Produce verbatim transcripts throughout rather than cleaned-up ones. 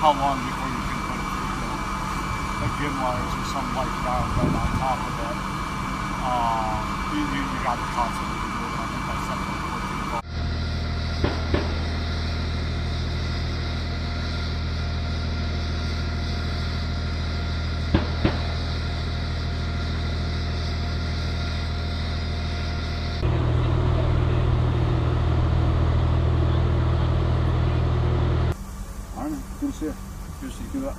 how long before you can put it through the gim wires or some light ground right on top of it. Um, you, you, you got to constantly do it on it by something. Here, here's the good up.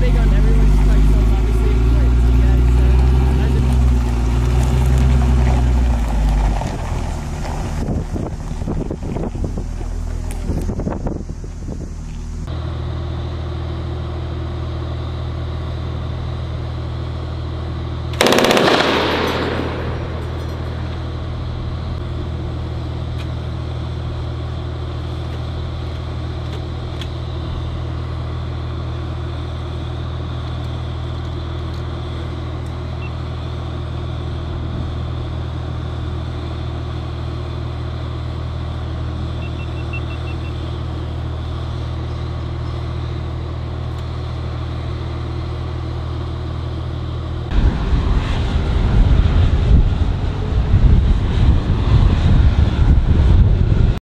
Big on that.